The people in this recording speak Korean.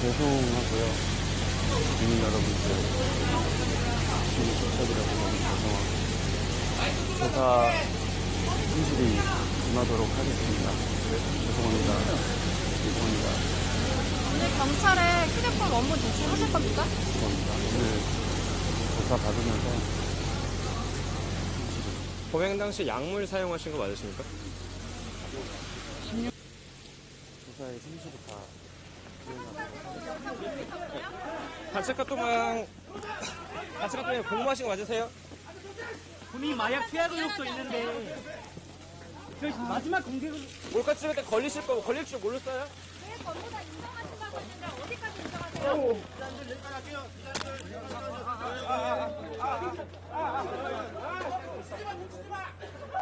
죄송하고요. 국민 여러분들, 주민 도착이라고 너무 죄송하고, 제가 성실히 임하도록 하겠습니다. 죄송합니다. 죄송합니다. 오늘 경찰에 휴대폰 업무 제출하실 겁니까? 죄송합니다. 오늘 조사 받으면서 범행 당시 약물 사용하신 거 맞으십니까? 조사에 성실히 다 단체 카톡방 공모하신 거 맞으세요? 본인 마약 투약 의혹도 있는데 그 마지막 공개를 몰카 찍을 때 걸리실 거고 걸릴 줄 몰랐어요? 왜 전부 다 인정하신다고 했는데 어디까지 인정하세요?